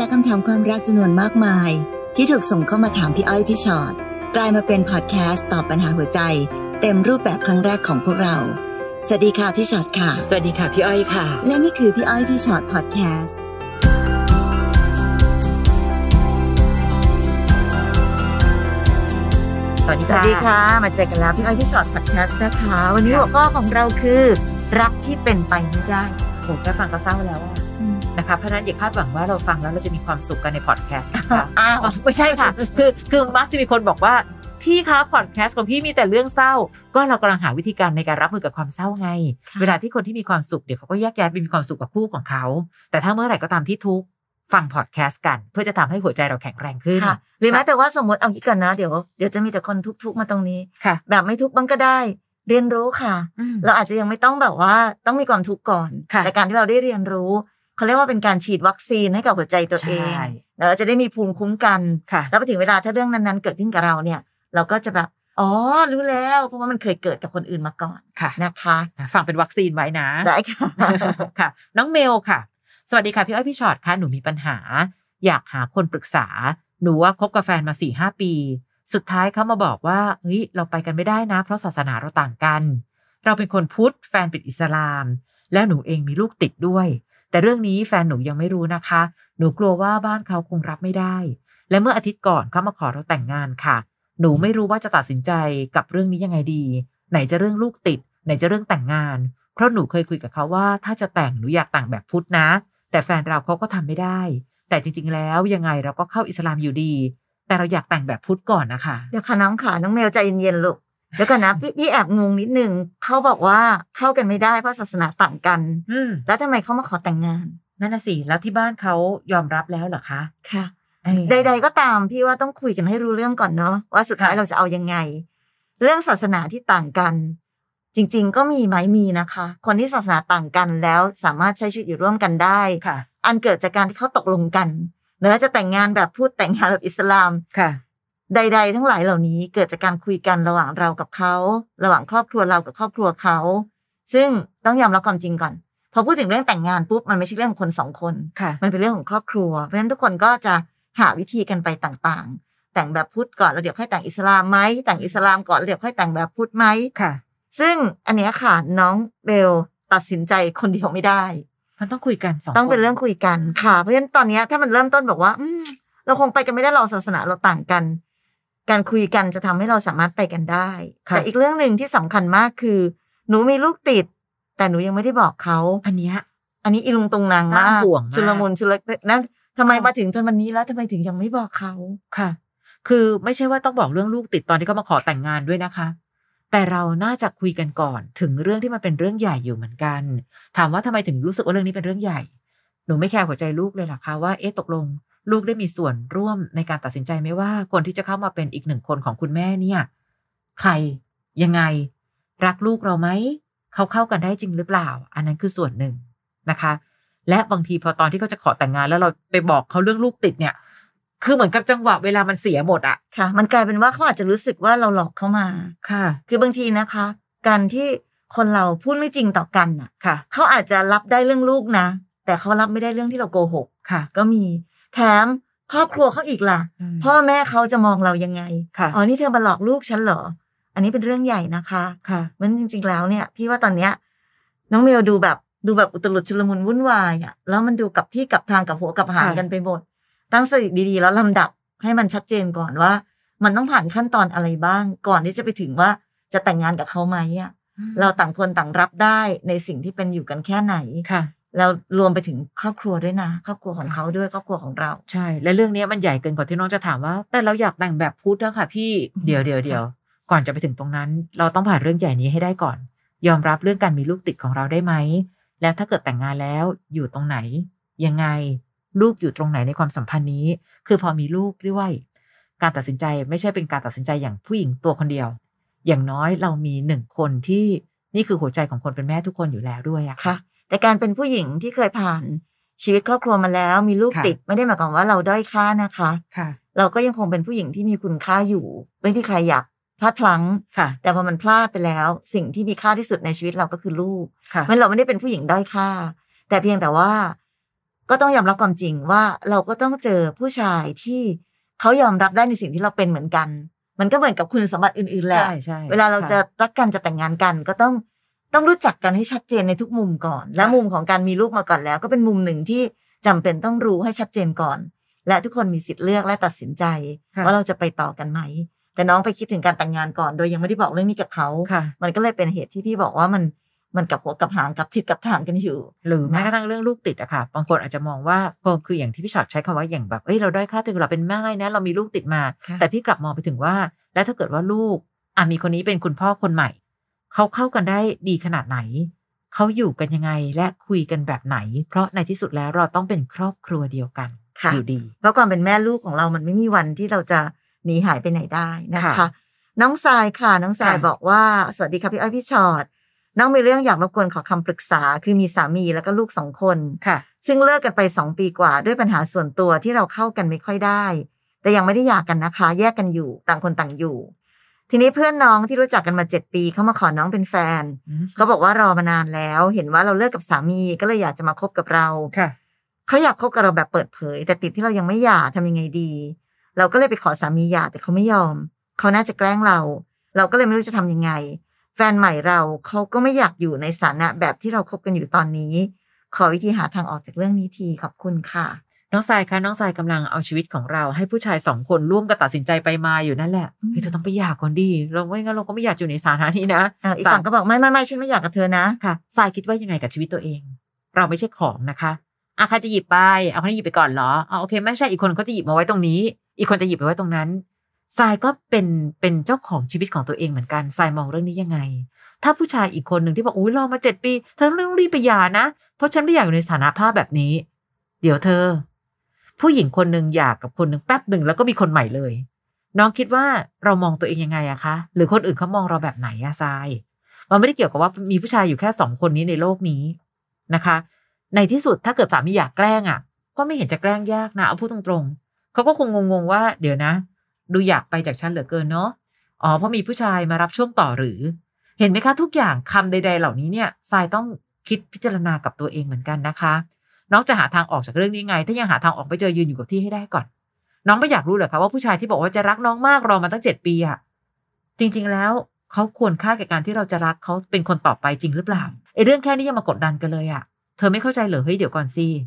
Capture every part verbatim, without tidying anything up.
จากคำถามความรักจำนวนมากมายที่ถูกส่งเข้ามาถามพี่อ้อยพี่ชอ็อตกลายมาเป็นพอดแคสต์ตอบปัญหาหัวใจเต็มรูปแบบครั้งแรกของพวกเราสวัสดีค่ะพี่ชอ็อตค่ะสวัสดีค่ะพี่อ้อยค่ะและนี่คือพี่อ้อยพี่ชอ็อตพอดแคสต์สวัสดีค่ะมาเจอกันแล้วพี่อ้อยพี่ชอ็อตพอดแคสต์นะคะวันนี้หัวข้อของเราคือรักที่เป็นไปไม่ได้ผมแค่ฟังก็เศร้าแล้วนะคะเพราะนั้นอย่าคาดหวังว่าเราฟังแล้วเราจะมีความสุขกันในพอดแคสต์นะคะอ้าวไม่ใช่ค่ะคือคือมักจะมีคนบอกว่าพี่คะพอดแคสต์ของพี่มีแต่เรื่องเศร้าก็เรากำลังหาวิธีการในการรับมือกับความเศร้าไงเวลาที่คนที่มีความสุขเดี๋ยวเขาก็แยกย้ายไปมีความสุขกับคู่ของเขาแต่ถ้าเมื่อไหร่ก็ตามที่ทุกฟังพอดแคสต์กันเพื่อจะทำให้หัวใจเราแข็งแรงขึ้นหรือแม้แต่ว่าสมมติเอางี้กันนะเดี๋ยวเดี๋ยวจะมีแต่คนทุกๆมาตรงนี้แบบไม่ทุกบ้างก็ได้เรียนรู้ค่ะเราอาจจะยังไม่ต้องแบบว่าต้องมีความทุกข์ก่อนแต่การที่เราได้เรียนรู้เขาเรียกว่าเป็นการฉีดวัคซีนให้กับหัวใจตัวเองเราจะได้มีภูมิคุ้มกันแล้วพอถึงเวลาถ้าเรื่องนั้นๆเกิดขึ้นกับเราเนี่ยเราก็จะแบบอ๋อรู้แล้วเพราะว่ามันเคยเกิดกับคนอื่นมาก่อนนะคะฟังเป็นวัคซีนไว้นะได้ค่ะค่ะน้องเมลค่ะสวัสดีค่ะพี่อ้อยพี่ชอ็อตค่ะหนูมีปัญหาอยากหาคนปรึกษาหนูว่าคบกับแฟนมา สี่ห้า ปีสุดท้ายเขามาบอกว่าเฮ้ยเราไปกันไม่ได้นะเพราะศาสนาเราต่างกันเราเป็นคนพุทธแฟนเป็นอิสลามแล้วหนูเองมีลูกติดด้วยแต่เรื่องนี้แฟนหนูยังไม่รู้นะคะหนูกลัวว่าบ้านเขาคงรับไม่ได้และเมื่ออาทิตย์ก่อนเขามาขอเราแต่งงานค่ะหนูไม่รู้ว่าจะตัดสินใจกับเรื่องนี้ยังไงดีไหนจะเรื่องลูกติดไหนจะเรื่องแต่งงานเพราะหนูเคยคุยกับเขาว่าถ้าจะแต่งหนูอยากแต่งแบบพุทธนะแต่แฟนเราเขาก็ทำไม่ได้แต่จริงๆแล้วยังไงเราก็เข้าอิสลามอยู่ดีแต่เราอยากแต่งแบบพุทธก่อนนะคะเดี๋ยวค่ะน้องขาน้องเมลใจเย็นๆลูกเดี๋ยวก่อนนะพี่พี่แอบงงนิดนึงเขาบอกว่าเข้ากันไม่ได้เพราะศาสนาต่างกันอืมแล้วทำไมเขามาขอแต่งงานนั่นน่ะสิแล้วที่บ้านเขายอมรับแล้วเหรอคะค่ะใดๆก็ตามพี่ว่าต้องคุยกันให้รู้เรื่องก่อนเนาะว่าสุดท้ายเราจะเอายังไงเรื่องศาสนาที่ต่างกันจริงๆก็มีไหมมีนะคะคนที่ศาสนาต่างกันแล้วสามารถใช้ชีวิตอยู่ร่วมกันได้ค่ะอันเกิดจากการที่เขาตกลงกันหรือจะแต่งงานแบบพูดแต่งงานแบบอิสลามค่ะใดๆทั้งหลายเหล่านี้เกิดจากการคุยกันระหว่างเรากับเขาระหว่างครอบครัวเรากับครอบครัวเขาซึ่งต้องยอมรับความจริงก่อนพอพูดถึงเรื่องแต่งงานปุ๊บมันไม่ใช่เรื่องของคนสองคนมันเป็นเรื่องของครอบครัวเพราะฉะนั้นทุกคนก็จะหาวิธีกันไปต่างๆแต่งแบบพุทธก่อนแล้วเดี๋ยวค่อยแต่งอิสลามไหมแต่งอิสลามก่อนแล้วเดี๋ยวค่อยแต่งแบบพุทธไหมค่ะซึ่งอันนี้ค่ะน้องเบลตัดสินใจคนเดียวไม่ได้มันต้องคุยกันสองต้องเป็นเรื่องคุยกันค่ะเพราะฉะนั้นตอนนี้ถ้ามันเริ่มต้นบอกว่าอืมเราคงไปกันไม่ได้เราศาสนาเราต่างกันการคุยกันจะทำให้เราสามารถไปกันได้แต่อีกเรื่องหนึ่งที่สำคัญมากคือหนูมีลูกติดแต่หนูยังไม่ได้บอกเขาอันนี้อันนี้อีลุงตรงนางมากชุลมุนชุลนั้นทำไมมาถึงจนวันนี้แล้วทำไมถึงยังไม่บอกเขาค่ะคือไม่ใช่ว่าต้องบอกเรื่องลูกติดตอนที่เขามาขอแต่งงานด้วยนะคะแต่เราน่าจะคุยกันก่อนถึงเรื่องที่มันเป็นเรื่องใหญ่อยู่เหมือนกันถามว่าทำไมถึงรู้สึกว่าเรื่องนี้เป็นเรื่องใหญ่หนูไม่แคร์หัวใจลูกเลยหรอคะว่าเอ๊ะตกลงลูกได้มีส่วนร่วมในการตัดสินใจไหมว่าคนที่จะเข้ามาเป็นอีกหนึ่งคนของคุณแม่เนี่ยใครยังไงรักลูกเราไหมเขาเข้ากันได้จริงหรือเปล่าอันนั้นคือส่วนหนึ่งนะคะและบางทีพอตอนที่เขาจะขอแต่งงานแล้วเราไปบอกเขาเรื่องลูกติดเนี่ยคือเหมือนกับจังหวะเวลามันเสียหมดอ่ะค่ะมันกลายเป็นว่าเขาอาจจะรู้สึกว่าเราหลอกเขามาค่ะคือบางทีนะคะการที่คนเราพูดไม่จริงต่อกันอ่ะค่ะเขาอาจจะรับได้เรื่องลูกนะแต่เขารับไม่ได้เรื่องที่เราโกหกค่ะก็มีแถมครอบครัวเขาอีกล่ะพ่อแม่เขาจะมองเรายังไงค่ะอ๋อนี่เธอมาหลอกลูกฉันเหรออันนี้เป็นเรื่องใหญ่นะคะค่ะมันจริงๆแล้วเนี่ยพี่ว่าตอนเนี้ยน้องเมลดูแบบดูแบบอุตลุดชุลมุนวุ่นวายอ่ะแล้วมันดูกับที่กับทางกับหัวกับหางกันไปหมดตั้งสติดีๆแล้วลำดับให้มันชัดเจนก่อนว่ามันต้องผ่านขั้นตอนอะไรบ้างก่อนที่จะไปถึงว่าจะแต่งงานกับเขาไหมอ่ะเราต่างคนต่างรับได้ในสิ่งที่เป็นอยู่กันแค่ไหนค่ะแล้วรวมไปถึงครอบครัวด้วยนะครอบครัวของเขาด้วยครอบครัวของเราใช่และเรื่องนี้มันใหญ่เกินกว่าที่น้องจะถามว่าแต่เราอยากแต่งแบบพุทธแล้วค่ะพี่เดี๋ยวเดี๋ยวเดี๋ยวก่อนจะไปถึงตรงนั้นเราต้องผ่านเรื่องใหญ่นี้ให้ได้ก่อนยอมรับเรื่องการมีลูกติดของเราได้ไหมแล้วถ้าเกิดแต่งงานแล้วอยู่ตรงไหนยังไงลูกอยู่ตรงไหนในความสัมพันธ์นี้คือพอมีลูกด้วยการตัดสินใจไม่ใช่เป็นการตัดสินใจอย่างผู้หญิงตัวคนเดียวอย่างน้อยเรามีหนึ่งคนที่นี่คือหัวใจของคนเป็นแม่ทุกคนอยู่แล้วด้วยอะค่ะแต่การเป็นผู้หญิงที่เคยผ่านชีวิตครอบครัวมาแล้วมีลูกติดไม่ได้หมายความว่าเราด้อยค่านะคะค่ะเราก็ยังคงเป็นผู้หญิงที่มีคุณค่าอยู่ไม่ที่ใครอยากพลาดพลั้งค่ะแต่พอมันพลาดไปแล้วสิ่งที่มีค่าที่สุดในชีวิตเราก็คือลูกค่ะมันเราไม่ได้เป็นผู้หญิงด้อยค่าแต่เพียงแต่ว่า ก็ต้องยอมรับความจริงว่าเราก็ต้องเจอผู้ชายที่เขายอมรับได้ในสิ่งที่เราเป็นเหมือนกันมันก็เหมือนกับคุณสมบัติอื่นๆแหละเวลาเราจะรักกันจะแต่งงานกันก็ต้องต้องรู้จักกันให้ชัดเจนในทุกมุมก่อนและมุมของการมีลูกมาก่อนแล้วก็เป็นมุมหนึ่งที่จำเป็นต้องรู้ให้ชัดเจนก่อนและทุกคนมีสิทธิ์เลือกและตัดสินใจว่าเราจะไปต่อกันไหมแต่น้องไปคิดถึงการแต่งงานก่อนโดยยังไม่ได้บอกเรื่องนี้กับเขามันก็เลยเป็นเหตุที่พี่บอกว่ามันมันกับหัวกับหางกับทิศกับทางกันอยู่หรือแม้กระทั่งเรื่องลูกติดอะค่ะบางคนอาจจะมองว่าพอคืออย่างที่พี่ฉัตรใช้คำว่าอย่างแบบเอ้ยเราด้อยค่าตัวเราเป็นแม่นะเรามีลูกติดมาแต่พี่กลับมองไปถึงว่าแล้วถ้าเกิดว่าลูกอ่ะมีคนนี้เป็นคุณพ่อคนใหม่เขาเข้ากันได้ดีขนาดไหนเขาอยู่กันยังไงและคุยกันแบบไหนเพราะในที่สุดแล้วเราต้องเป็นครอบครัวเดียวกันอยู่ดีเพราะความเป็นแม่ลูกของเรามันไม่มีวันที่เราจะหนีหายไปไหนได้นะคะน้องทรายค่ะน้องทรายบอกว่าสวัสดีค่ะพี่อ้อยพี่ฉัตรน้องมีเรื่องอยากรบกวนขอคำปรึกษาคือมีสามีแล้วก็ลูกสองคนค่ะซึ่งเลิกกันไปสองปีกว่าด้วยปัญหาส่วนตัวที่เราเข้ากันไม่ค่อยได้แต่ยังไม่ได้หย่ากันนะคะแยกกันอยู่ต่างคนต่างอยู่ทีนี้เพื่อนน้องที่รู้จักกันมาเจ็ดปีเขามาขอน้องเป็นแฟนเขาบอกว่ารอมานานแล้วเห็นว่าเราเลิกกับสามีก็เลยอยากจะมาคบกับเราค่ะเขาอยากคบกับเราแบบเปิดเผยแต่ติดที่เรายังไม่หย่าทำยังไงดีเราก็เลยไปขอสามีหย่าแต่เขาไม่ยอมเขาน่าจะแกล้งเราเราก็เลยไม่รู้จะทํำยังไงแฟนใหม่เราเขาก็ไม่อยากอยู่ในสถานะแบบที่เราคบกันอยู่ตอนนี้ขอวิธีหาทางออกจากเรื่องนี้ทีขอบคุณค่ะน้องทรายคะน้องทรายกำลังเอาชีวิตของเราให้ผู้ชายสองคนร่วมกันตัดสินใจไปมาอยู่นั่นแหละเฮ้ยเธอต้องไปหย่าก่อนดีเราไม่งั้นเราก็ไม่อยากอยู่ในสถานะนี้นะอีกฝั่งก็บอกไม่ไม่ไม่ฉันไม่อยากกับเธอนะค่ะทรายคิดว่ายังไงกับชีวิตตัวเองเราไม่ใช่ของนะคะอ่ะใครจะหยิบไปเอาคนนี้หยิบไปก่อนเหรออ๋อโอเคไม่ใช่อีกคนเขาจะหยิบมาไว้ตรงนี้อีกคนจะหยิบไปไว้ตรงนั้นทรายก็เป็นเป็นเจ้าของชีวิตของตัวเองเหมือนกันทรายมองเรื่องนี้ยังไงถ้าผู้ชายอีกคนหนึ่งที่บอกอุ้ยรอมาเจ็ดปีเธอต้องรีบไปหย่านะเพราะฉันไม่อยากอยู่ในสถานะภาพแบบนี้เดี๋ยวเธอผู้หญิงคนหนึ่งหย่ากับคนหนึ่งแป๊บหนึ่งแล้วก็มีคนใหม่เลยน้องคิดว่าเรามองตัวเองยังไงอะคะหรือคนอื่นเขามองเราแบบไหนอะทรายมันไม่ได้เกี่ยวกับว่ามีผู้ชายอยู่แค่สองคนนี้ในโลกนี้นะคะในที่สุดถ้าเกิดสามีอยากแกล้งอะก็ไม่เห็นจะแกล้งยากนะเอาพูดตรงๆเขาก็คงงงๆว่าเดี๋ยวนะดูอยากไปจากฉันเหลือเกินเนาะอ๋อเพราะมีผู้ชายมารับช่วงต่อหรือเห็นไหมคะทุกอย่างคำใดๆเหล่านี้เนี่ยทรายต้องคิดพิจารณากับตัวเองเหมือนกันนะคะน้องจะหาทางออกจากเรื่องนี้ไงถ้ายังหาทางออกไปเจอยืนอยู่กับที่ให้ได้ก่อนน้องไม่อยากรู้เหรอคะว่าผู้ชายที่บอกว่าจะรักน้องมากรอมาตั้งเจ็ดปีอะจริงๆแล้วเขาควรค่าแก่การที่เราจะรักเขาเป็นคนต่อไปจริงหรือเปล่าไอ้เรื่องแค่นี้ยังมากดดันกันเลยอะเธอไม่เข้าใจเหรอเฮ้ยเดี๋ยวก่อนสิเ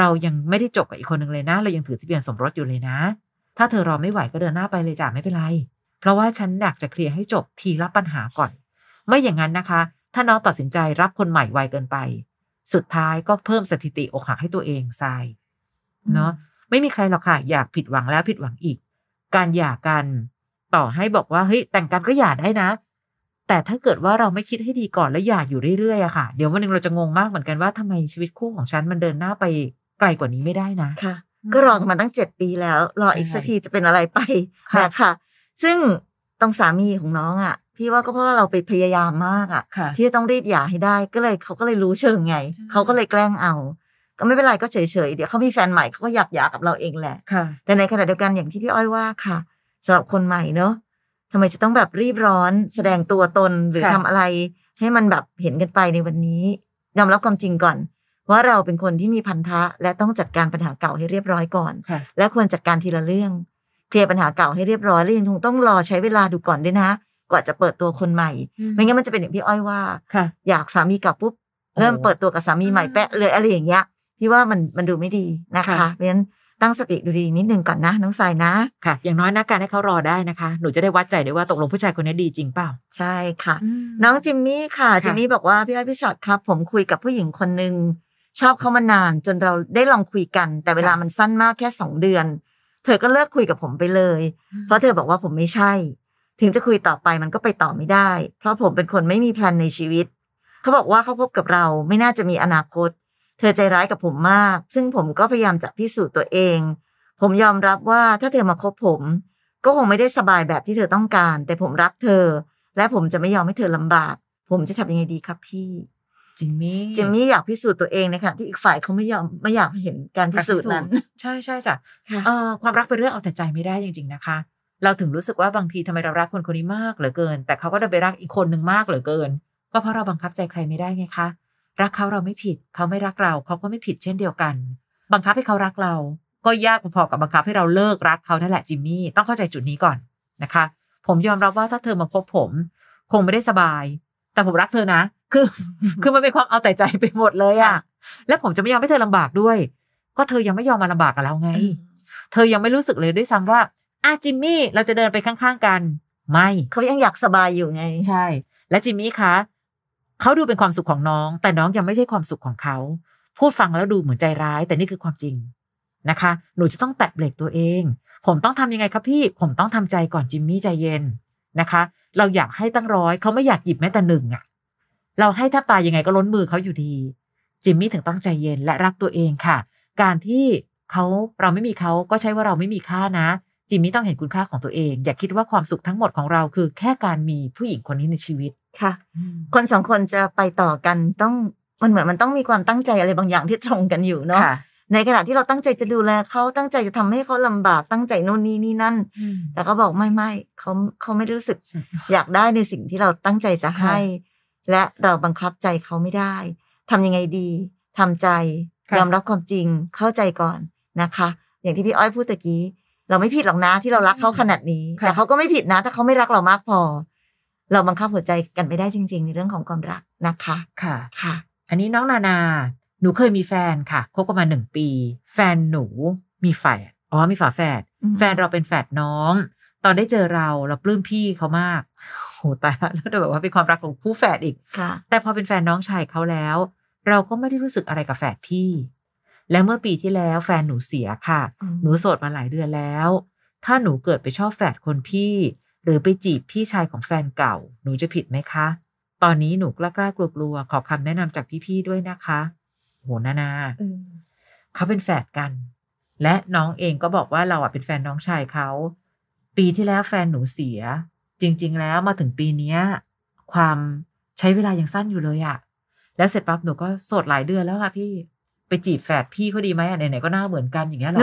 รายังไม่ได้จบกับอีกคนหนึ่งเลยนะเรายังถือทะเบียนสมรสอยู่เลยนะถ้าเธอรอไม่ไหวก็เดินหน้าไปเลยจ้ะไม่เป็นไรเพราะว่าฉันอยากจะเคลียร์ให้จบทีละปัญหาก่อนไม่อย่างนั้นนะคะถ้าน้องตัดสินใจรับคนใหม่ไวเกินไปสุดท้ายก็เพิ่มสถิติอกหักให้ตัวเองทรายเนาะไม่มีใครหรอกค่ะอยากผิดหวังแล้วผิดหวังอีกการหย่ากันต่อให้บอกว่าเฮ้ยแต่งกันก็หย่าได้นะแต่ถ้าเกิดว่าเราไม่คิดให้ดีก่อนแล้วหย่าอยู่เรื่อยๆอะค่ะเดี๋ยววันหนึ่งเราจะงงมากเหมือนกันว่าทำไมชีวิตคู่ของฉันมันเดินหน้าไปไกลกว่านี้ไม่ได้นะค่ะก็รอมาตั้งเจ็ดปีแล้วรออีกสักทีจะเป็นอะไรไปนะคะซึ่งตรงสามีของน้องอ่ะพี่ว่าก็เพราะว่าเราไปพยายามมากอ่ะที่จะต้องรีบหย่าให้ได้ก็เลยเขาก็เลยรู้เชิงไงเขาก็เลยแกล้งเอาก็ไม่เป็นไรก็เฉยๆเดี๋ยวเขามีแฟนใหม่เขาก็อยากหย่ากับเราเองแหละแต่ในขณะเดียวกันอย่างที่พี่อ้อยว่าค่ะสำหรับคนใหม่เนอะทำไมจะต้องแบบรีบร้อนแสดงตัวตนหรือทำอะไรให้มันแบบเห็นกันไปในวันนี้ยอมรับความจริงก่อนว่าเราเป็นคนที่มีพันธะและต้องจัดการปัญหาเก่าให้เรียบร้อยก่อนและควรจัดการทีละเรื่องเคลียร์ปัญหาเก่าให้เรียบร้อยและยังคงต้องรอใช้เวลาดูก่อนด้วยนะกว่าจะเปิดตัวคนใหม่ไม่งั้นมันจะเป็นอย่างพี่อ้อยว่าอยากสามีเก่าปุ๊บเริ่มเปิดตัวกับสามีใหม่แปะเลยอะไรอย่างเงี้ยพี่ว่ามันมันดูไม่ดีนะคะเพราะฉะนั้นตั้งสติดูดีนิดนึงก่อนนะน้องทรายนะค่ะอย่างน้อยนะการให้เขารอได้นะคะหนูจะได้วัดใจได้ว่าตกลงผู้ชายคนนี้ดีจริงเปล่าใช่ค่ะน้องจิมมี่ค่ะจิมมี่บอกว่าพี่อ้อยพี่ฉัตรครับผมคุยกับผู้หญิงคนนึงชอบเขามานานจนเราได้ลองคุยกันแต่เวลามันสั้นมากแค่สองเดือนเธอก็เลิกคุยกับผมไปเลยเพราะเธอบอกว่าผมไม่ใช่ถึงจะคุยต่อไปมันก็ไปต่อไม่ได้เพราะผมเป็นคนไม่มีแพลนในชีวิตเขาบอกว่าเขาคบกับเราไม่น่าจะมีอนาคตเธอใจร้ายกับผมมากซึ่งผมก็พยายามจะพิสูจน์ตัวเองผมยอมรับว่าถ้าเธอมาคบผมก็คงไม่ได้สบายแบบที่เธอต้องการแต่ผมรักเธอและผมจะไม่ยอมให้เธอลำบากผมจะทำยังไงดีครับพี่จิมมี่จิมมี่อยากพิสูจน์ตัวเองนะคะที่อีกฝ่ายเขาไม่ยอมไม่อยากเห็นการพิสูจน์นั้นใช่ใช่จ้ะความรักเป็นเรื่องเอาแต่ใจไม่ได้จริงๆนะคะเราถึงรู้สึกว่าบางทีทำไมเรารักคนคนนี้มากเหลือเกินแต่เขาก็ได้ไปรักอีกคนหนึ่งมากเหลือเกินก็เพราะเราบังคับใจใครไม่ได้ไงคะ รักเขาเราไม่ผิดเขาไม่รักเราเขาก็ไม่ผิดเช่นเดียวกันบังคับให้เขารักเราก็ยากพอๆกับบังคับให้เราเลิกรักเขานั่นแหละจิมมี่ต้องเข้าใจจุดนี้ก่อนนะคะผมยอมรับว่าถ้าเธอมาพบผมคงไม่ได้สบายแต่ผมรักเธอนะคือ คือมันเป็นความเอาแต่ใจไปหมดเลยอะ แล้วผมจะไม่ยอมให้เธอลำบากด้วยก็เธอยังไม่ยอมมาลำบากกับเราไง เธอยังไม่รู้สึกเลยด้วยซ้ำว่าอ่ะจิมมี่เราจะเดินไปข้างๆกันไม่เขายังอยากสบายอยู่ไงใช่และจิมมี่คะเขาดูเป็นความสุขของน้องแต่น้องยังไม่ใช่ความสุขของเขาพูดฟังแล้วดูเหมือนใจร้ายแต่นี่คือความจริงนะคะหนูจะต้องแตะเบรกตัวเองผมต้องทำยังไงครับพี่ผมต้องทำใจก่อนจิมมี่ใจเย็นนะคะเราอยากให้ตั้งร้อยเขาไม่อยากหยิบแม้แต่หนึ่งอ่ะเราให้แทบตายยังไงก็ล้นมือเขาอยู่ดีจิมมี่ถึงต้องใจเย็นและรักตัวเองค่ะการที่เขาเราไม่มีเขาก็ใช่ว่าเราไม่มีค่านะจิมมี่ต้องเห็นคุณค่าของตัวเองอย่าคิดว่าความสุขทั้งหมดของเราคือแค่การมีผู้หญิงคนนี้ในชีวิตค่ะคนสองคนจะไปต่อกันต้องมันเหมือนมันต้องมีความตั้งใจอะไรบางอย่างที่ตรงกันอยู่เนาะในขณะที่เราตั้งใจจะดูแลเขาตั้งใจจะทำให้เขาลำบากตั้งใจโน่นนี่นี่นั่นแต่ก็บอกไม่ไม่เขาเขาไม่รู้สึกอยากได้ในสิ่งที่เราตั้งใจจะให้และเราบังคับใจเขาไม่ได้ทำยังไงดีทำใจยอมรับความจริงเข้าใจก่อนนะคะอย่างที่พี่อ้อยพูดตะกี้เราไม่ผิดหรอกนะที่เรารักเขาขนาดนี้แต่เขาก็ไม่ผิดนะถ้าเขาไม่รักเรามากพอเราบังคับหัวใจกันไม่ได้จริงๆในเรื่องของความรักนะคะค่ะค่ะอันนี้น้องนานาหนูเคยมีแฟนค่ะคบกันมาหนึ่งปีแฟนหนูมีแฝดอ๋อมีฝาแฝดแฟนเราเป็นแฝดน้องตอนได้เจอเราเราปลื้มพี่เขามากโหตายแล้วแล้วแบบว่าเป็นความรักของคู่แฝดอีกแต่พอเป็นแฟนน้องชายเขาแล้วเราก็ไม่ได้รู้สึกอะไรกับแฝดพี่และเมื่อปีที่แล้วแฟนหนูเสียค่ะหนูโสดมาหลายเดือนแล้วถ้าหนูเกิดไปชอบแฝดคนพี่หรือไปจีบพี่ชายของแฟนเก่าหนูจะผิดไหมคะตอนนี้หนูกล้ากลัวๆขอคำแนะนำจากพี่ๆด้วยนะคะโหนานาเขาเป็นแฝดกันและน้องเองก็บอกว่าเราอ่ะเป็นแฟนน้องชายเขาปีที่แล้วแฟนหนูเสียจริงๆแล้วมาถึงปีนี้ความใช้เวลายังสั้นอยู่เลยอะแล้วเสร็จปั๊บหนูก็โสดหลายเดือนแล้วค่ะพี่ไปจีบแฝดพี่เขาดีไหมไหนๆก็หน้าเหมือนกันอย่างเงี้ยหรอ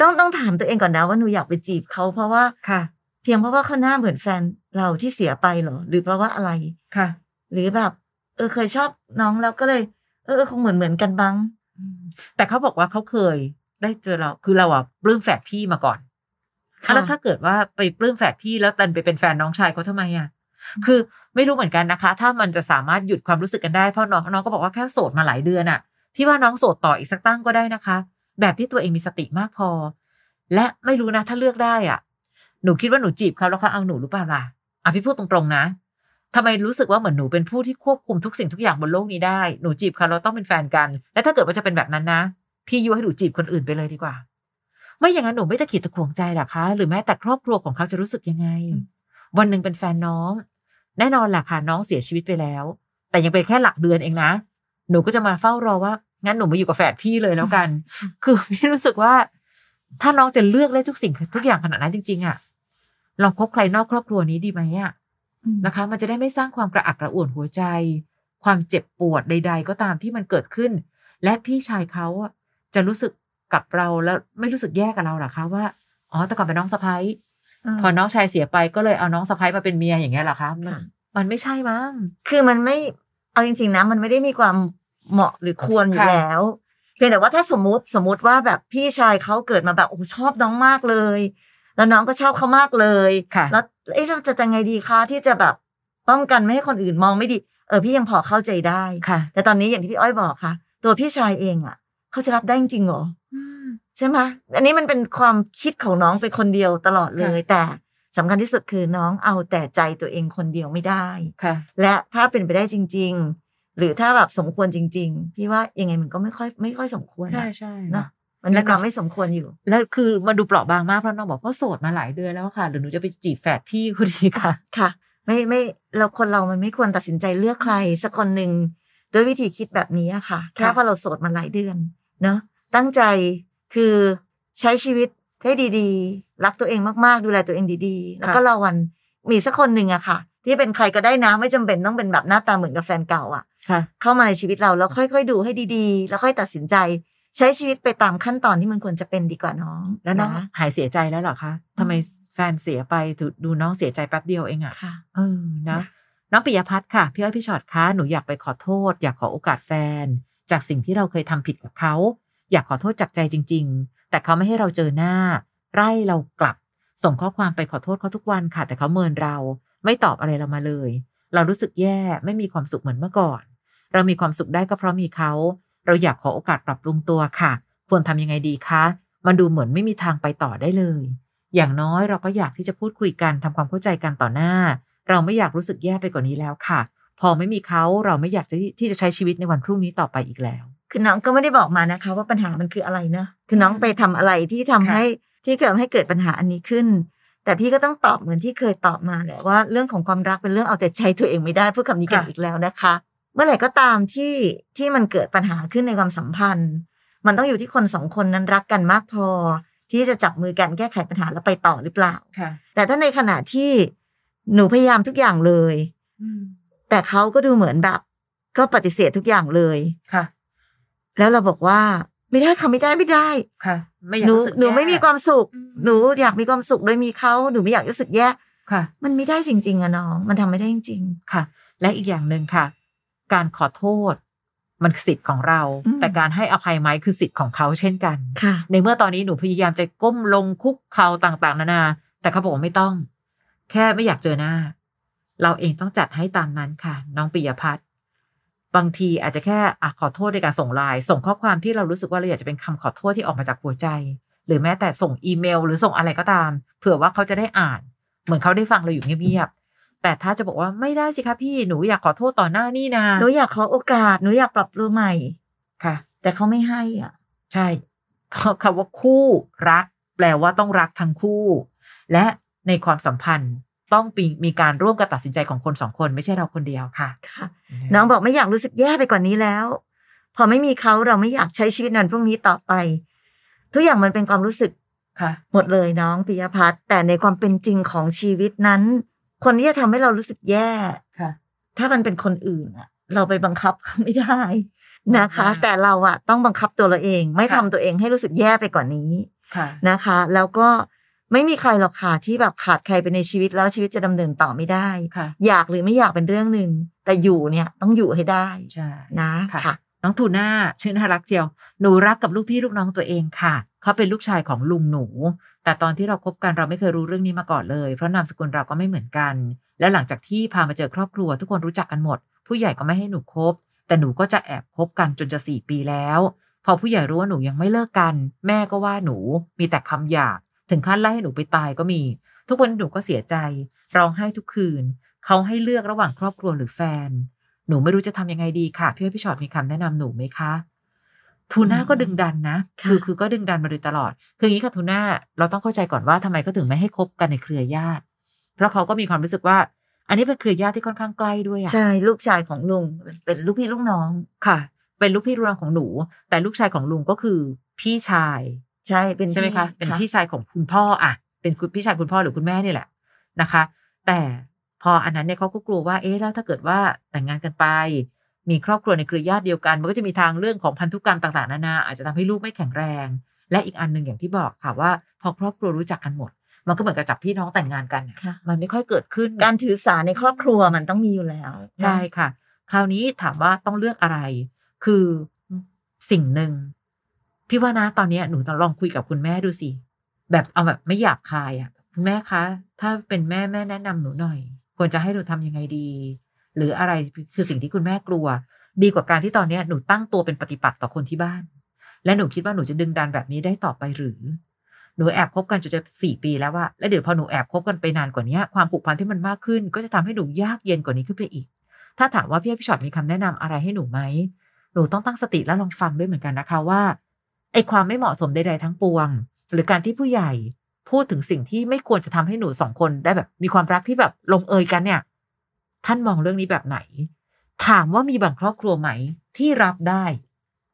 ต้องต้องถามตัวเองก่อนนะว่าหนูอยากไปจีบเขาเพราะว่าค่ะเพียงเพราะว่าเขาหน้าเหมือนแฟนเราที่เสียไปหรอหรือเพราะว่าอะไรค่ะหรือแบบเออเคยชอบน้องแล้วก็เลยเออคงเหมือนเหมือนกันบ้างแต่เขาบอกว่าเขาเคยได้เจอเราคือเราอ่ะปลื้มแฝดพี่มาก่อนแล้วถ้าเกิดว่าไปปลื้มแฝดพี่แล้วตันไปเป็นแฟนน้องชายเขาทำไมอ่ะคือไม่รู้เหมือนกันนะคะถ้ามันจะสามารถหยุดความรู้สึกกันได้เพราะน้องน้องก็บอกว่าแค่โสดมาหลายเดือนอ่ะพี่ว่าน้องโสดต่ออีกสักตั้งก็ได้นะคะแบบที่ตัวเองมีสติมากพอและไม่รู้นะถ้าเลือกได้อ่ะหนูคิดว่าหนูจีบเขาแล้วเขาเอาหนูหรือเปล่าล่ะอ่ะพี่พูดตรงๆนะทำไมรู้สึกว่าเหมือนหนูเป็นผู้ที่ควบคุมทุกสิ่งทุกอย่างบนโลกนี้ได้หนูจีบเขาเราต้องเป็นแฟนกันและถ้าเกิดว่าจะเป็นแบบนั้นนะพี่ยุให้หนูจีบคนอื่นไปเลยดีกว่าไม่อย่างนั้นหนูไม่ตะขิดตะขวงใจหรอคะหรือแม้แต่ครอบครัวของเขาจะรู้สึกยังไงวันหนึ่งเป็นแฟนน้องแน่นอนแหละค่ะน้องเสียชีวิตไปแล้วแต่ยังเป็นแค่หลักเดือนเองนะหนูก็จะมาเฝ้ารอว่างั้นหนูมาอยู่กับแฝดพี่เลยแล้วกัน คือพี่รู้สึกว่าถ้าน้องจะเลือกได้ทุกสิ่งทุกอย่างขนาดนั้นจริงๆอะลองคบใครนอกครอบครัวนี้ดีไหมอะนะคะมันจะได้ไม่สร้างความกระอักกระอ่วนหัวใจความเจ็บปวดใดๆก็ตามที่มันเกิดขึ้นและพี่ชายเขาจะรู้สึกกับเราแล้วไม่รู้สึกแย่กับเราหรอคะว่าอ๋อแต่ก่อนเป็นน้องสะใภ้พอน้องชายเสียไปก็เลยเอาน้องสะใภ้มาเป็นเมียอย่างเงี้ยหรอคะมันไม่ใช่มั้งคือมันไม่เอาจริงๆนะมันไม่ได้มีความเหมาะหรือควรอยู่แล้วเพียงแต่ว่าถ้าสมมติสมมติว่าแบบพี่ชายเขาเกิดมาแบบโอ้ชอบน้องมากเลยแล้วน้องก็ชอบเขามากเลยแล้วเอ๊ะเราจะยังไงดีคะที่จะแบบป้องกันไม่ให้คนอื่นมองไม่ดีเออพี่ยังพอเข้าใจได้แต่ตอนนี้อย่างที่พี่อ้อยบอกค่ะตัวพี่ชายเองอ่ะเขาจะรับได้จริงหรอใช่ไหมอันนี้มันเป็นความคิดของน้องไปคนเดียวตลอดเลยแต่สำคัญที่สุดคือน้องเอาแต่ใจตัวเองคนเดียวไม่ได้ค่ะและถ้าเป็นไปได้จริงๆหรือถ้าแบบสมควรจริงๆพี่ว่ายังไงมันก็ไม่ค่อยไม่ค่อยสมควรใช่ใช่เนาะมันมีความไม่สมควรอยู่แล้วคือมันดูเปราะบางมากเพราะน้องบอกก็โสดมาหลายเดือนแล้วค่ะหรือหนูจะไปจีบแฝดพี่คุณดีค่ะค่ะไม่ไม่เราคนเรามันไม่ควรตัดสินใจเลือกใครสักคนหนึ่งด้วยวิธีคิดแบบนี้ค่ะแค่เพราะเราโสดมาหลายเดือนเนาะตั้งใจคือใช้ชีวิตให้ดีๆรักตัวเองมากๆดูแลตัวเองดีๆแล้วก็รอวันมีสักคนหนึ่งอะค่ะที่เป็นใครก็ได้นะไม่จำเป็นต้องเป็นแบบหน้าตาเหมือนกับแฟนเก่าอะเข้ามาในชีวิตเราแล้วค่อยๆดูให้ดีๆแล้วค่อยตัดสินใจใช้ชีวิตไปตามขั้นตอนที่มันควรจะเป็นดีกว่าน้องแล้วน้องหายเสียใจแล้วหรอคะทำไมแฟนเสียไปดูน้องเสียใจแป๊บเดียวเองอะเออนะ น้องปิยภัทรค่ะพี่อ้อยพี่ชอตคะหนูอยากไปขอโทษอยากขอโอกาสแฟนจากสิ่งที่เราเคยทำผิดกับเขาอยากขอโทษจากใจจริงๆแต่เขาไม่ให้เราเจอหน้าไล่เรากลับส่งข้อความไปขอโทษเขาทุกวันค่ะแต่เขาเมินเราไม่ตอบอะไรเรามาเลยเรารู้สึกแย่ไม่มีความสุขเหมือนเมื่อก่อนเรามีความสุขได้ก็เพราะมีเขาเราอยากขอโอกาสปรับปรุงตัวค่ะควรทำยังไงดีคะมันดูเหมือนไม่มีทางไปต่อได้เลยอย่างน้อยเราก็อยากที่จะพูดคุยกันทำความเข้าใจกันต่อหน้าเราไม่อยากรู้สึกแย่ไปกว่านี้แล้วค่ะพอไม่มีเขาเราไม่อยากจะที่จะใช้ชีวิตในวันพรุ่งนี้ต่อไปอีกแล้วคือน้องก็ไม่ได้บอกมานะคะว่าปัญหามันคืออะไรนะคือน้องไปทำอะไรที่ทำให้ที่เกิดให้เกิดปัญหาอันนี้ขึ้นแต่พี่ก็ต้องตอบเหมือนที่เคยตอบมาแหละว่าเรื่องของความรักเป็นเรื่องเอาแต่ใจตัวเองไม่ได้พูดคำนี้กันอีกแล้วนะคะเมื่อไหร่ก็ตามที่ที่มันเกิดปัญหาขึ้นในความสัมพันธ์มันต้องอยู่ที่คนสองคนนั้นรักกันมากพอที่จะจับมือกันแก้ไขปัญหาแล้วไปต่อหรือเปล่าแต่ถ้าในขณะที่หนูพยายามทุกอย่างเลยแต่เขาก็ดูเหมือนแบบก็ปฏิเสธทุกอย่างเลยค่ะแล้วเราบอกว่าไม่ได้ค่ะไม่ได้ไม่ได้ค่ะไม่อยากรู้สึกหนูไม่มีความสุขหนูอยากมีความสุขโดยมีเขาหนูไม่อยากรู้สึกแย่ค่ะมันไม่ได้จริงๆอะน้องมันทำไม่ได้จริงๆค่ะและอีกอย่างหนึ่งค่ะการขอโทษมันสิทธิ์ของเราแต่การให้อภัยไหมคือสิทธิ์ของเขาเช่นกันในเมื่อตอนนี้หนูพยายามจะก้มลงคุกเข่าต่างๆนานาแต่เขาบอกไม่ต้องแค่ไม่อยากเจอหน้าเราเองต้องจัดให้ตามนั้นค่ะน้องปิยภัทรบางทีอาจจะแค่อะขอโทษในการส่งไลน์ส่งข้อความที่เรารู้สึกว่าเราอยากจะเป็นคำขอโทษที่ออกมาจากหัวใจหรือแม้แต่ส่งอีเมลหรือส่งอะไรก็ตามเผื่อว่าเขาจะได้อ่านเหมือนเขาได้ฟังเราอยู่เงียบๆแต่ถ้าจะบอกว่าไม่ได้สิคะพี่หนูอยากขอโทษต่อหน้านี่นะหนูอยากขอโอกาสหนูอยากปรับปรุงใหม่ค่ะแต่เขาไม่ให้อ่ะใช่คำว่าคู่รักแปลว่าต้องรักทั้งคู่และในความสัมพันธ์ต้องมีการร่วมกันตัดสินใจของคนสองคนไม่ใช่เราคนเดียวค่ะค่ะน้องบอกไม่อยากรู้สึกแย่ไปกว่านี้แล้วพอไม่มีเขาเราไม่อยากใช้ชีวิตนั้นพรุ่งนี้ต่อไปทุกอย่างมันเป็นความรู้สึกค่ะหมดเลยน้องปิยภัทรแต่ในความเป็นจริงของชีวิตนั้นคนที่จะทำให้เรารู้สึกแย่ค่ะถ้ามันเป็นคนอื่นอะเราไปบังคับเขาไม่ได้นะคะแต่เราอะต้องบังคับตัวเราเองไม่ทำตัวเองให้รู้สึกแย่ไปกว่านี้ค่ะนะคะแล้วก็ไม่มีใครหรอกค่ะที่แบบขาดใครไปในชีวิตแล้วชีวิตจะดำเนินต่อไม่ได้อยากหรือไม่อยากเป็นเรื่องหนึ่งแต่อยู่เนี่ยต้องอยู่ให้ได้นะค่ะน้องทูน่าชื่อน่ารักเจียวหนูรักกับลูกพี่ลูกน้องตัวเองค่ะเขาเป็นลูกชายของลุงหนูแต่ตอนที่เราคบกันเราไม่เคยรู้เรื่องนี้มาก่อนเลยเพราะนามสกุลเราก็ไม่เหมือนกันและหลังจากที่พามาเจอครอบครัวทุกคนรู้จักกันหมดผู้ใหญ่ก็ไม่ให้หนูคบแต่หนูก็จะแอบคบกันจนจะสี่ปีแล้วพอผู้ใหญ่รู้ว่าหนูยังไม่เลิกกันแม่ก็ว่าหนูมีแต่คำหยาบถึงขั้นไล่ให้หนูไปตายก็มีทุกวันหนูก็เสียใจร้องไห้ทุกคืนเขาให้เลือกระหว่างครอบครัวหรือแฟนหนูไม่รู้จะทำยังไงดีค่ะพี่อ้อยพี่ชอตมีคำแนะนำหนูไหมคะทูน่าก็ดึงดันนะคือคือก็ดึงดันมาโดยตลอดคืออย่างนี้ค่ะทูน่าเราต้องเข้าใจก่อนว่าทำไมเขาถึงไม่ให้คบกันในเครือญาติเพราะเขาก็มีความรู้สึกว่าอันนี้เป็นเครือญาติที่ค่อนข้างใกล้ด้วยอะใช่ลูกชายของลุงเป็นลูกพี่ลูกน้องค่ะเป็นลูกพี่ลูกน้องของหนูแต่ลูกชายของลุงก็คือพี่ชายใช่เป็นใช่ไหมคะเป็นพี่ชายของคุณพ่ออ่ะเป็นพี่ชายคุณพ่อหรือคุณแม่นี่แหละนะคะแต่พออันนั้นเนี่ยเขาก็กลัวว่าเอ๊ะแล้วถ้าเกิดว่าแต่งงานกันไปมีครอบครัวในเครือญาติเดียวกันมันก็จะมีทางเรื่องของพันธุกรรมต่างๆนานาอาจจะทำให้ลูกไม่แข็งแรงและอีกอันหนึ่งอย่างที่บอกค่ะว่าพอครอบครัวรู้จักกันหมดมันก็เหมือนกับจับพี่น้องแต่งงานกันมันไม่ค่อยเกิดขึ้นการถือสาในครอบครัวมันต้องมีอยู่แล้วใช่ค่ะคราวนี้ถามว่าต้องเลือกอะไรคือสิ่งหนึ่งพี่ว่านะตอนนี้หนูต้องลองคุยกับคุณแม่ดูสิแบบเอาแบบไม่หยาบคายอ่ะคุณแม่คะถ้าเป็นแม่แม่แนะนำหนูหน่อยควรจะให้หนูทำยังไงดีหรืออะไรคือสิ่งที่คุณแม่กลัวดีกว่าการที่ตอนนี้หนูตั้งตัวเป็นปฏิปักษ์ต่อคนที่บ้านและหนูคิดว่าหนูจะดึงดันแบบนี้ได้ต่อไปหรือหนูแอบคบกันจนจะสี่ปีแล้วว่าแล้วเดี๋ยวพอหนูแอบคบกันไปนานกว่านี้ความผูกพันที่มันมากขึ้นก็จะทำให้หนูยากเย็นกว่านี้ขึ้นไปอีกถ้าถามว่าพี่พี่ชอตมีคำแนะนำอะไรให้หนูไหมหนูต้องตั้งสติและลองฟังด้วยเหมือนกันนะคะว่าไอ้ความไม่เหมาะสมใดๆทั้งปวงหรือการที่ผู้ใหญ่พูดถึงสิ่งที่ไม่ควรจะทำให้หนูสองคนได้แบบมีความรักที่แบบลงเอยกันเนี่ยท่านมองเรื่องนี้แบบไหนถามว่ามีบางครอบครัวไหมที่รับได้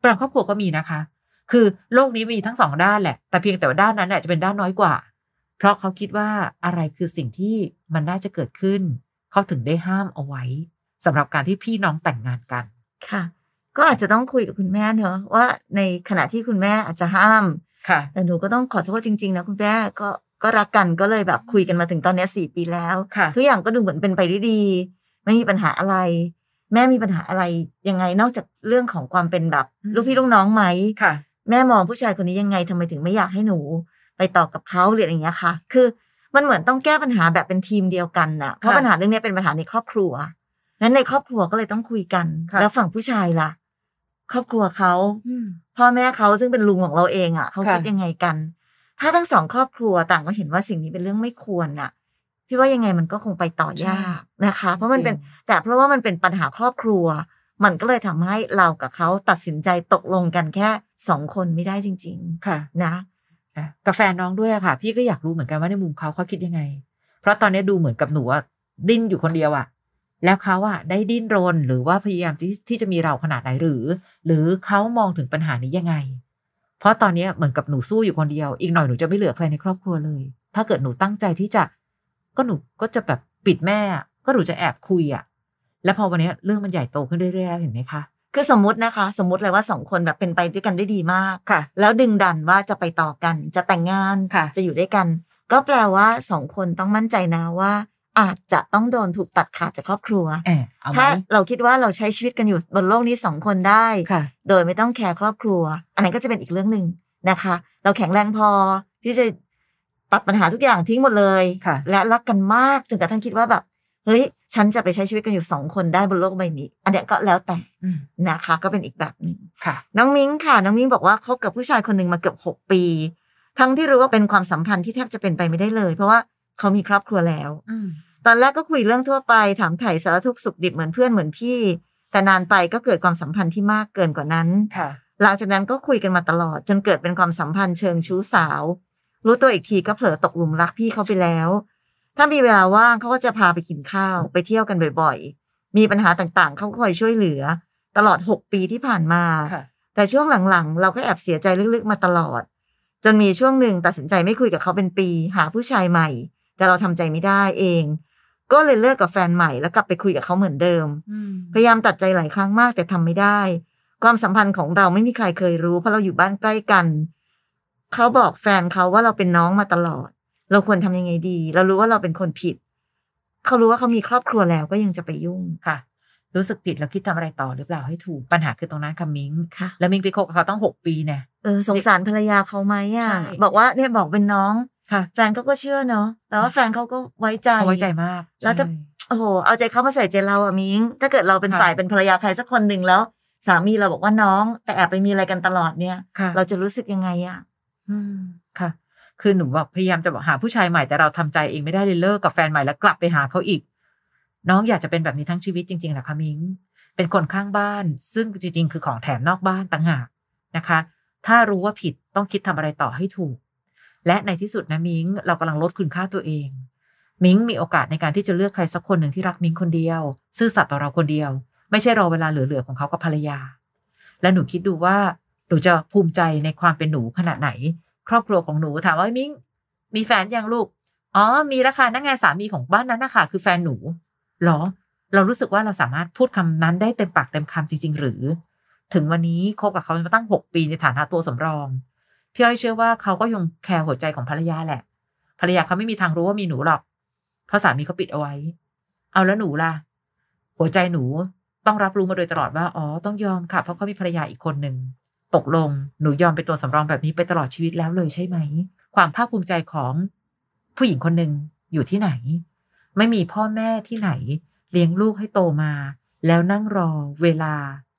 บางครอบครัวก็มีนะคะคือโลกนี้มีทั้งสองด้านแหละแต่เพียงแต่ว่าด้านนั้นจะเป็นด้านน้อยกว่าเพราะเขาคิดว่าอะไรคือสิ่งที่มันน่าจะเกิดขึ้นเขาถึงได้ห้ามเอาไว้สำหรับการที่พี่น้องแต่งงานกันค่ะก็อาจจะต้องคุยกับคุณแม่เนอะว่าในขณะที่คุณแม่อาจจะห้ามค่ะแต่หนูก็ต้องขอโทษจริงๆนะคุณแม่ก็ก็รักกันก็เลยแบบคุยกันมาถึงตอนนี้สี่ปีแล้วทุกอย่างก็ดูเหมือนเป็นไปได้ดี ไม่มีปัญหาอะไรแม่มีปัญหาอะไรยังไงนอกจากเรื่องของความเป็นแบบลูกพี่ลูกน้องไหมค่ะแม่มองผู้ชายคนนี้ยังไงทำไมถึงไม่อยากให้หนูไปต่อกับเขาหรืออะไรอย่างเงี้ยค่ะคือมันเหมือนต้องแก้ปัญหาแบบเป็นทีมเดียวกันน่ะเพราะปัญหาเรื่องนี้เป็นปัญหาในครอบครัวนั้นในครอบครัวก็เลยต้องคุยกันแล้วฝั่งผู้ชายล่ะครอบครัวเขาพ่อแม่เขาซึ่งเป็นลุงของเราเองอ่ะเขาคิดยังไงกันถ้าทั้งสองครอบครัวต่างก็เห็นว่าสิ่งนี้เป็นเรื่องไม่ควรน่ะพี่ว่ายังไงมันก็คงไปต่อยากนะคะเพราะมันเป็นแต่เพราะว่ามันเป็นปัญหาครอบครัวมันก็เลยทำให้เรากับเขาตัดสินใจตกลงกันแค่สองคนไม่ได้จริงๆค่ะนะกับแฟนน้องด้วยค่ะพี่ก็อยากรู้เหมือนกันว่าในมุมเขาเขาคิดยังไงเพราะตอนนี้ดูเหมือนกับหนูอ่ะดิ้นอยู่คนเดียวอ่ะแล้วเขาอ่ะได้ดิ้นรนหรือว่าพยายามที่ที่จะมีเราขนาดไหนหรือหรือเขามองถึงปัญหานี้ยังไงเพราะตอนนี้เหมือนกับหนูสู้อยู่คนเดียวอีกหน่อยหนูจะไม่เหลือใครในครอบครัวเลยถ้าเกิดหนูตั้งใจที่จะก็หนูก็จะแบบปิดแม่ก็หนูจะแอบคุยอ่ะแล้วพอวันนี้เรื่องมันใหญ่โตขึ้นเรื่อยๆเห็นไหมคะคือสมมตินะคะสมมติเลยว่าสองคนแบบเป็นไปด้วยกันได้ดีมากค่ะแล้วดึงดันว่าจะไปต่อกันจะแต่งงานค่ะจะอยู่ด้วยกันก็แปลว่าสองคนต้องมั่นใจนะว่าอาจจะต้องโดนถูกตัดขาดจากครอบครัวถ้าเราคิดว่าเราใช้ชีวิตกันอยู่บนโลกนี้สองคนได้โดยไม่ต้องแคร์ครอบครัวอันนั้นก็จะเป็นอีกเรื่องหนึ่งนะคะเราแข็งแรงพอที่จะตัดปัญหาทุกอย่างทิ้งหมดเลยและรักกันมากจนกระทั่งคิดว่าแบบเฮ้ยฉันจะไปใช้ชีวิตกันอยู่สองคนได้บนโลกใบนี้อันนี้ก็แล้วแต่นะคะก็เป็นอีกแบบหนึ่งน้องมิ้งค่ะน้องมิ้งบอกว่าคบกับผู้ชายคนหนึ่งมาเกือบหกปีทั้งที่รู้ว่าเป็นความสัมพันธ์ที่แทบจะเป็นไปไม่ได้เลยเพราะว่าเขามีครอบครัวแล้วตอนแรกก็คุยเรื่องทั่วไปถามไถ่สารทุกข์สุขดิบเหมือนเพื่อนเหมือนพี่แต่นานไปก็เกิดความสัมพันธ์ที่มากเกินกว่านั้นหลังจากนั้นก็คุยกันมาตลอดจนเกิดเป็นความสัมพันธ์เชิงชู้สาวรู้ตัวอีกทีก็เผลอตกหลุมรักพี่เขาไปแล้วถ้ามีเวลาว่างเขาก็จะพาไปกินข้าวไปเที่ยวกันบ่อยๆมีปัญหาต่างๆเขาคอยช่วยเหลือตลอดหกปีที่ผ่านมาแต่ช่วงหลังๆเราก็แอบเสียใจลึกๆมาตลอดจนมีช่วงหนึ่งตัดสินใจไม่คุยกับเขาเป็นปีหาผู้ชายใหม่แต่เราทำใจไม่ได้เองก็เลยเลิกกับแฟนใหม่แล้วกลับไปคุยกับเขาเหมือนเดิมพยายามตัดใจหลายครั้งมากแต่ทำไม่ได้ความสัมพันธ์ของเราไม่มีใครเคยรู้เพราะเราอยู่บ้านใกล้กันเขาบอกแฟนเขาว่าเราเป็นน้องมาตลอดเราควรทำยังไงดีเรารู้ว่าเราเป็นคนผิดเขารู้ว่าเขามีครอบครัวแล้วก็ยังจะไปยุ่งค่ะรู้สึกผิดแล้วคิดทำอะไรต่อหรือเปล่าให้ถูกปัญหาคือตรงนั้นค่ะมิ้งค่ะแล้วมิ้งไปคบเขาต้องหกปีเนี่ยเออสงสารภรรยาเขาไหมอ่ะบอกว่าเนี่ยบอกเป็นน้องแฟนเขาก็เชื่อเนาะแต่ว่าแฟนเขาก็ไว้ใจไว้ใจมากแล้วถ้าโอ้โหเอาใจเขามาใส่ใจเราอะมิ้งถ้าเกิดเราเป็นฝ่ายเป็นภรรยาใครสักคนหนึ่งแล้วสามีเราบอกว่าน้องแต่แอบไปมีอะไรกันตลอดเนี่ยเราจะรู้สึกยังไงอะอืมค่ะคือหนูบอกพยายามจะบอกหาผู้ชายใหม่แต่เราทำใจเองไม่ได้เลยเลิกกับแฟนใหม่แล้วกลับไปหาเขาอีกน้องอยากจะเป็นแบบนี้ทั้งชีวิตจริงๆหรอคะมิ้งเป็นคนข้างบ้านซึ่งจริงๆคือของแถมนอกบ้านต่างหากนะคะถ้ารู้ว่าผิดต้องคิดทำอะไรต่อให้ถูกและในที่สุดนะมิ้งเรากำลังลดคุณค่าตัวเองมิ้งมีโอกาสในการที่จะเลือกใครสักคนหนึ่งที่รักมิ้งคนเดียวซื่อสัตย์ต่อเราคนเดียวไม่ใช่รอเวลาเหลือๆของเขากับภรรยาและหนูคิดดูว่าหนูจะภูมิใจในความเป็นหนูขนาดไหนครอบครัวของหนูถามว่ามิ้งมีแฟนยังลูกอ๋อมีราคานักงานสามีของบ้านนั้นนะคะคือแฟนหนูหรอเรารู้สึกว่าเราสามารถพูดคำนั้นได้เต็มปากเต็มคำจริงๆหรือถึงวันนี้คบกับเขามาตั้งหกปีในฐานะตัวสำรองพี่อ้อยเชื่อว่าเขาก็ยังแคร์หัวใจของภรรยาแหละภรรยาเขาไม่มีทางรู้ว่ามีหนูหรอกเพราะสามีเขาปิดเอาไว้เอาแล้วหนูล่ะหัวใจหนูต้องรับรู้มาโดยตลอดว่าอ๋อต้องยอมค่ะเพราะเขามีภรรยาอีกคนหนึ่งตกลงหนูยอมเป็นตัวสำรองแบบนี้ไปตลอดชีวิตแล้วเลยใช่ไหมความภาคภูมิใจของผู้หญิงคนหนึ่งอยู่ที่ไหนไม่มีพ่อแม่ที่ไหนเลี้ยงลูกให้โตมาแล้วนั่งรอเวลา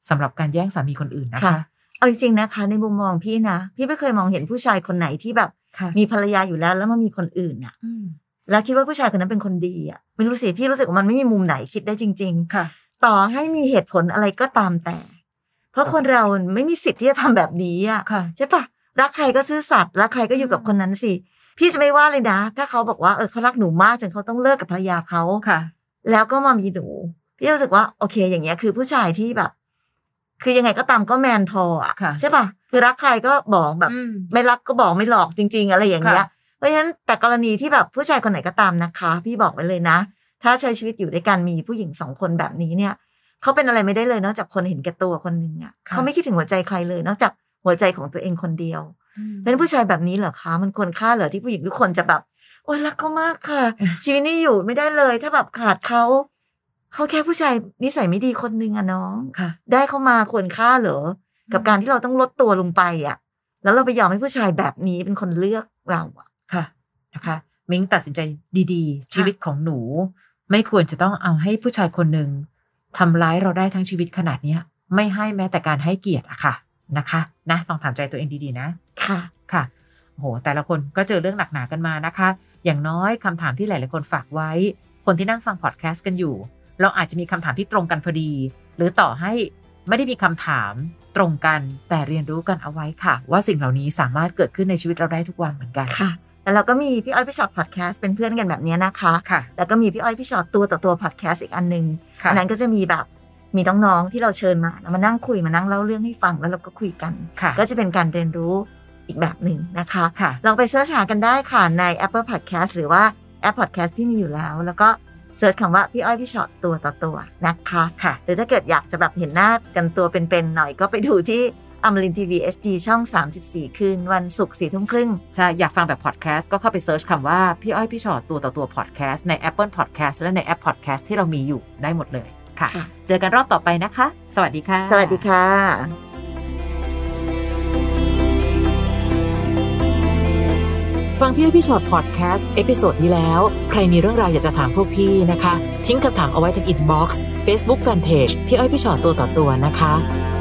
สำหรับการแย่งสามีคนอื่นนะคะเอาจริงๆนะคะในมุมมองพี่นะพี่ไม่เคยมองเห็นผู้ชายคนไหนที่แบบมีภรรยาอยู่แล้วแล้วมันมีคนอื่นอ่ะแล้วคิดว่าผู้ชายคนนั้นเป็นคนดีอ่ะไม่รู้สิพี่รู้สึกว่ามันไม่มีมุมไหนคิดได้จริงๆค่ะต่อให้มีเหตุผลอะไรก็ตามแต่เพราะคนเราไม่มีสิทธิ์ที่จะทำแบบนี้อ่ะใช่ปะรักใครก็ซื่อสัตย์รักใครก็อยู่กับคนนั้นสิพี่จะไม่ว่าเลยนะถ้าเขาบอกว่าเออเขารักหนูมากจนเขาต้องเลิกกับภรรยาเขาค่ะแล้วก็มามีหนูพี่รู้สึกว่าโอเคอย่างเงี้ยคือผู้ชายที่แบบคือยังไงก็ตามก็แมนพออ่ะใช่ป่ะคือรักใครก็บอกแบบไม่รักก็บอกไม่หลอกจริงๆอะไรอย่างเงี้ยเพราะฉะนั้นแต่กรณีที่แบบผู้ชายคนไหนก็ตามนะคะพี่บอกไว้เลยนะถ้าใช้ชีวิตอยู่ด้วยกันมีผู้หญิงสองคนแบบนี้เนี่ยเขาเป็นอะไรไม่ได้เลยนอกจากคนเห็นแก่ตัวคนหนึ่งอ่ะเขาไม่คิดถึงหัวใจใครเลยนอกจากหัวใจของตัวเองคนเดียวเพราะฉะนั้นผู้ชายแบบนี้เหรอคะมันควรค่าเหรอที่ผู้หญิงทุกคนจะแบบโอ๊ยรักเขามากค่ะชีวิตนี้อยู่ไม่ได้เลยถ้าแบบขาดเขา เขาแค่ผู้ชายนิสัยไม่ดีคนนึงอะน้องค่ะได้เข้ามาควรค่าเหรอกับการที่เราต้องลดตัวลงไปอะแล้วเราไปยอมให้ผู้ชายแบบนี้เป็นคนเลือกเราอะค่ะนะคะมิ้งตัดสินใจดีๆชีวิตของหนูไม่ควรจะต้องเอาให้ผู้ชายคนหนึ่งทำร้ายเราได้ทั้งชีวิตขนาดนี้ไม่ให้แม้แต่การให้เกียรติอะค่ะนะคะนะลองถามใจตัวเองดีๆนะค่ะค่ะโหแต่ละคนก็เจอเรื่องหนักหนากันมานะคะอย่างน้อยคำถามที่หลายๆคนฝากไว้คนที่นั่งฟังพอดแคสต์กันอยู่เราอาจจะมีคำถามที่ตรงกันพอดีหรือต่อให้ไม่ได้มีคำถามตรงกันแต่เรียนรู้กันเอาไว้ค่ะว่าสิ่งเหล่านี้สามารถเกิดขึ้นในชีวิตเราได้ทุกวันเหมือนกันค่ะแล้วเราก็มีพี่อ้อยพี่ชอตพอดแคสต์เป็นเพื่อนกันแบบนี้นะคะค่ะแล้วก็มีพี่อ้อยพี่ชอตตัวต่อตัวพอดแคสต์อีกอันนึงอันนั้นก็จะมีแบบมีน้องๆที่เราเชิญมาแล้วมานั่งคุยมานั่งเล่าเรื่องให้ฟังแล้วเราก็คุยกันก็จะเป็นการเรียนรู้อีกแบบหนึ่งนะคะลองไปเสิร์ชหากันได้ค่ะใน Apple Podcast หรือว่า App Podcast ที่มีอยู่แล้วแล้วก็เสิร์ชคำว่าพี่อ้อยพี่ชอตตัวต่อตัวนะคะหรือถ้าเกิดอยากจะแบบเห็นหน้ากันตัวเป็นๆหน่อยก็ไปดูที่อมรินทร์ทีวีเอชดีช่องสามสิบสี่คืนวันศุกร์สี่ทุ่มครึ่งใช่อยากฟังแบบพอดแคสต์ก็เข้าไปเสิร์ชคำว่าพี่อ้อยพี่ชอตตัวต่อตัวพอดแคสต์ใน Apple Podcast และในแอปพอดแคสต์ที่เรามีอยู่ได้หมดเลยค่ะเจอกันรอบต่อไปนะคะสวัสดีค่ะสวัสดีค่ะฟังพี่อ้อยพี่ชอตพอดแคสต์เอพิโซดนี้แล้วใครมีเรื่องราวอยากจะถามพวกพี่นะคะทิ้งคำถามเอาไว้ทางอินบ็อกซ์ Facebook Fanpage พี่อ้อยพี่ชอตตัวต่อตัวนะคะ